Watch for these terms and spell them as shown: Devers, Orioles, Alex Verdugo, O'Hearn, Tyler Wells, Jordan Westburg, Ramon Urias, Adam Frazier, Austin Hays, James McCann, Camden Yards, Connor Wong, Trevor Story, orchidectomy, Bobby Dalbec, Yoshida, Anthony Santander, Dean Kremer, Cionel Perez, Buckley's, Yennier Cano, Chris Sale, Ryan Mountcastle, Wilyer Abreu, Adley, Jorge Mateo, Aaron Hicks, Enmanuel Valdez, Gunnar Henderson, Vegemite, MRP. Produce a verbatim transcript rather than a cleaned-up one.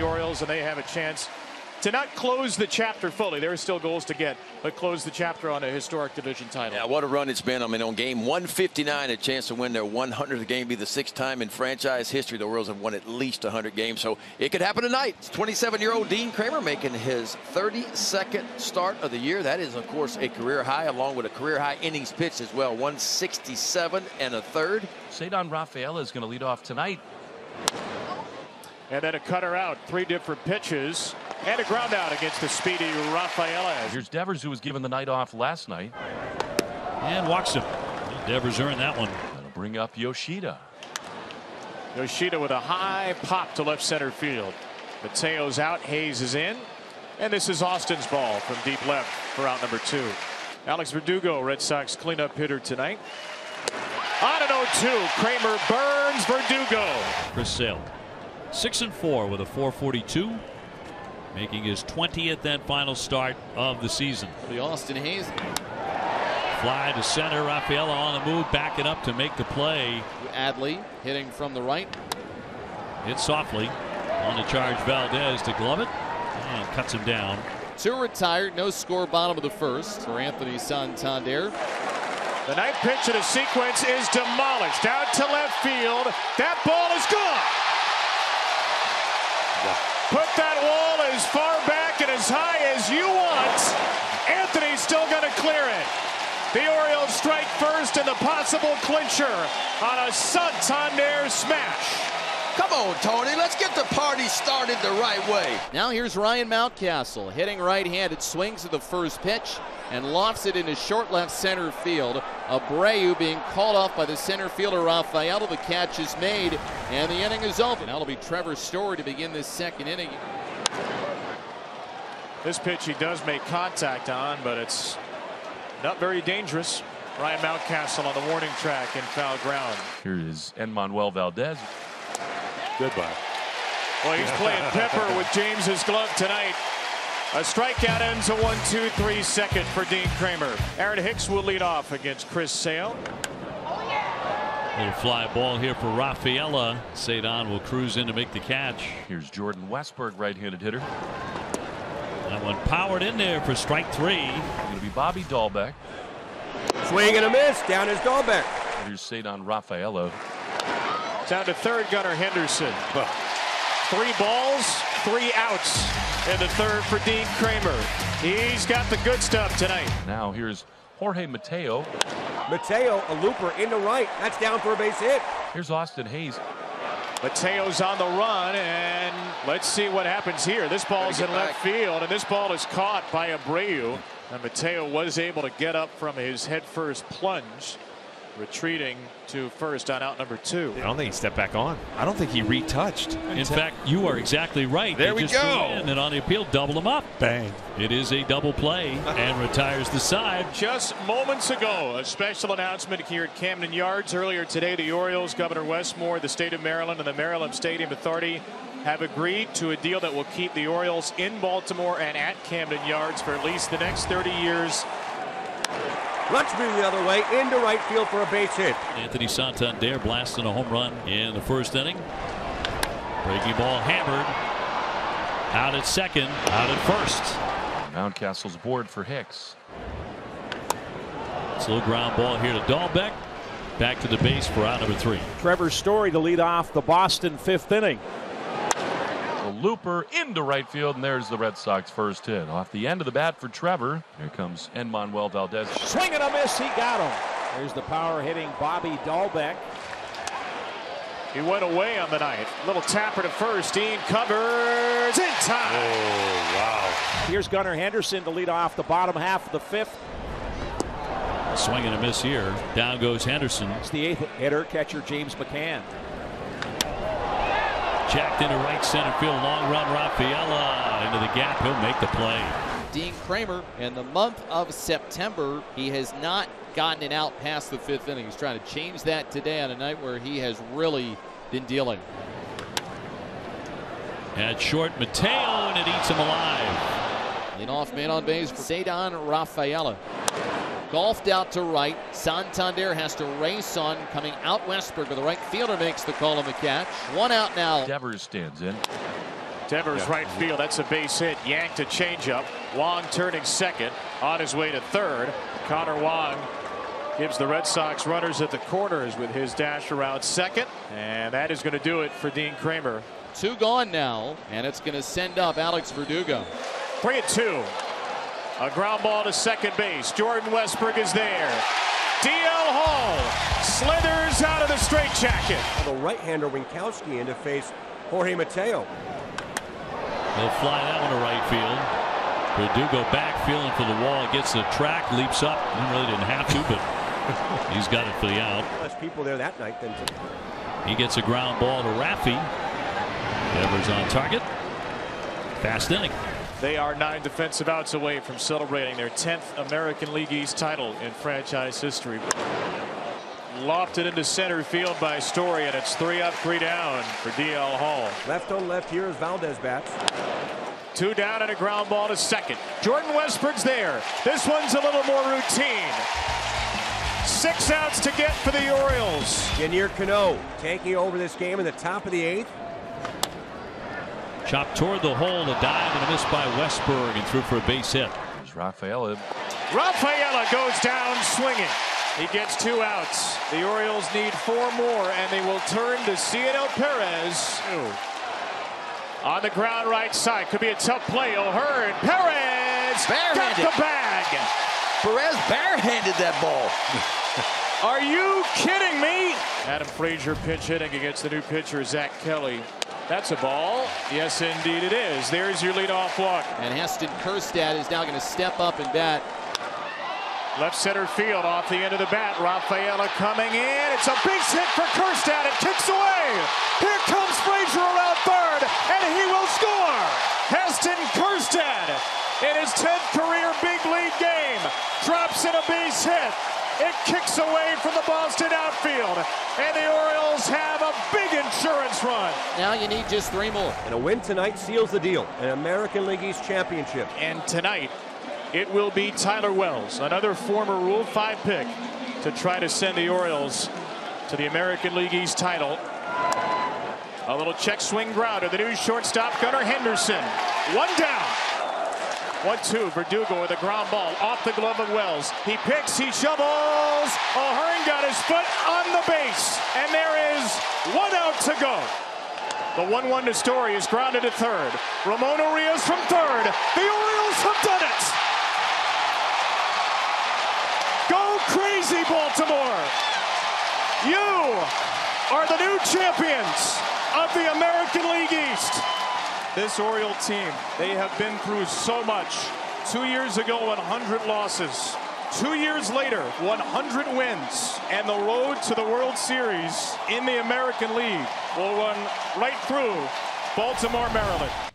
the Orioles, and they have a chance to not close the chapter fully. There are still goals to get, but close the chapter on a historic division title. Yeah, what a run it's been. I mean, on game one fifty-nine, a chance to win their one hundredth game, be the sixth time in franchise history the Orioles have won at least one hundred games. So it could happen tonight. twenty-seven-year-old Dean Kremer making his thirty-second start of the year. That is, of course, a career high, along with a career high innings pitched as well. one sixty-seven and a third. Ceddanne Rafaela is going to lead off tonight. And then a cutter out, three different pitches, and a ground out against the speedy Rafaela. Here's Devers, who was given the night off last night. And walks him. Devers earned that one. That'll bring up Yoshida. Yoshida with a high pop to left center field. Mateo's out, Hayes is in. And this is Austin's ball from deep left for out number two. Alex Verdugo, Red Sox cleanup hitter tonight. On an oh two, Kremer burns Verdugo. Chris Sale. Six and four with a four forty-two, making his twentieth and final start of the season. The Austin Hays fly to center. Rafaela on the move, backing up to make the play. Adley hitting from the right. Hit softly on the charge. Valdez to glove it and cuts him down. Two retired, no score. Bottom of the first for Anthony Santander. The ninth pitch in a sequence is demolished out to left field. That ball is gone. Put that wall as far back and as high as you want. Anthony's still going to clear it. The Orioles strike first in the possible clincher on a Santander smash. Come on, Tony. Let's get the party started the right way. Now here's Ryan Mountcastle hitting right-handed, swings at the first pitch and lofts it into short left center field. Abreu being called off by the center fielder Rafaela. The catch is made and the inning is over. That'll be Trevor Story to begin this second inning. This pitch he does make contact on, but it's not very dangerous. Ryan Mountcastle on the warning track in foul ground. Here is Enmanuel Valdez. Goodbye. Well, he's playing pepper with James's glove tonight. A strikeout ends a one two three second for Dean Kremer. Aaron Hicks will lead off against Chris Sale. Oh, yeah. Little fly ball here for Rafaela. Ceddanne will cruise in to make the catch. Here's Jordan Westburg, right-handed hitter. That one powered in there for strike three. Going to be Bobby Dalbec. Swing and a miss. Down is Dalbec. Here's Ceddanne Rafaela. Down to third, Gunnar Henderson. Three balls, three outs, and the third for Dean Kremer. He's got the good stuff tonight. Now here's Jorge Mateo. Mateo, a looper into right. That's down for a base hit. Here's Austin Hays. Mateo's on the run, and let's see what happens here. This ball's in left field, and this ball is caught by Abreu. And Mateo was able to get up from his headfirst plunge, retreating to first on out number two. I don't think he stepped back on. I don't think he retouched. In fact, you are exactly right. There we go. And then on the appeal, doubled him up. Bang. It is a double play and retires the side. Just moments ago, a special announcement here at Camden Yards. Earlier today, the Orioles, Governor Wes Moore, the state of Maryland, and the Maryland Stadium Authority have agreed to a deal that will keep the Orioles in Baltimore and at Camden Yards for at least the next thirty years. Let's move the other way into right field for a base hit. Anthony Santander blasting a home run in the first inning. Breaking ball hammered. Out at second, out at first. Mountcastle's board for Hicks. Slow ground ball here to Dalbec. Back to the base for out number three. Trevor Story to lead off the Boston fifth inning. A looper into right field, and there's the Red Sox first hit. Off the end of the bat for Trevor. Here comes Enmanuel Valdez. Swing and a miss, he got him. There's the power hitting Bobby Dalbec. He went away on the night. Little tapper to first. Dean covers in time. Oh, wow. Here's Gunnar Henderson to lead off the bottom half of the fifth. A swing and a miss here. Down goes Henderson. It's the eighth hitter, catcher James McCann. Jacked into right center field, long run. Rafaela into the gap. He'll make the play. Dean Kremer, in the month of September, he has not gotten it out past the fifth inning. He's trying to change that today on a night where he has really been dealing. At short, Mateo, and it eats him alive. Lead off man on base for Ceddanne Rafaela. Golfed out to right. Santander has to race on. Coming out Westburg, but the right fielder makes the call on the catch. One out now. Devers stands in. Devers yeah. right field. That's a base hit. Yanked a changeup. Wong turning second on his way to third. Connor Wong gives the Red Sox runners at the corners with his dash around second. And that is going to do it for Dean Kremer. Two gone now, and it's going to send up Alex Verdugo. Three and two. A ground ball to second base. Jordan Westburg is there. D L. Hall slithers out of the straitjacket. The right-hander Winkowski in to face Jorge Mateo. He'll fly that one to right field. Verdugo back feeling for the wall. Gets the track, leaps up. He really didn't have to, but he's got it for the out. Less people there that night than today. He gets a ground ball to Raffy. Devers on target. Fast inning. They are nine defensive outs away from celebrating their tenth American League East title in franchise history. Lofted into center field by Story, and it's three up, three down for D L. Hall. Left on left here is Valdez bats. Two down and a ground ball to second. Jordan Westbrook's there. This one's a little more routine. Six outs to get for the Orioles. Yennier Cano taking over this game in the top of the eighth. Chopped toward the hole, a dive and a miss by Westburg, and threw for a base hit. Rafaela. Rafaela goes down swinging. He gets two outs. The Orioles need four more, and they will turn to Cionel Perez. Ooh. On the ground right side. Could be a tough play. O'Hearn. Perez got the bag. Perez barehanded that ball. Are you kidding me? Adam Frazier pitch hitting against the new pitcher, Zach Kelly. That's a ball. Yes, indeed it is. There's your leadoff walk. And Heston Kjerstad is now going to step up and bat. Left center field off the end of the bat. Rafaela coming in. It's a base hit for Kjerstad. It kicks away. Here comes Frazier around third, and he will score. Heston Kjerstad in his tenth career big league game drops in a base hit. It kicks away from the Boston outfield, and the Orioles have a big insurance run. Now you need just three more. And a win tonight seals the deal, an American League East championship. And tonight, it will be Tyler Wells, another former Rule five pick, to try to send the Orioles to the American League East title. A little check swing grounder to the new shortstop, Gunnar Henderson. One down. one two, Verdugo with a ground ball off the glove of Wells. He picks, he shovels. O'Hearn got his foot on the base, and there is one out to go. The one one to Story is grounded to third. Ramon Urias from third. The Orioles have done it. Go crazy, Baltimore. You are the new champions of the American League East. This Oriole team, they have been through so much. Two years ago, one hundred losses. Two years later, one hundred wins. And the road to the World Series in the American League will run right through Baltimore, Maryland.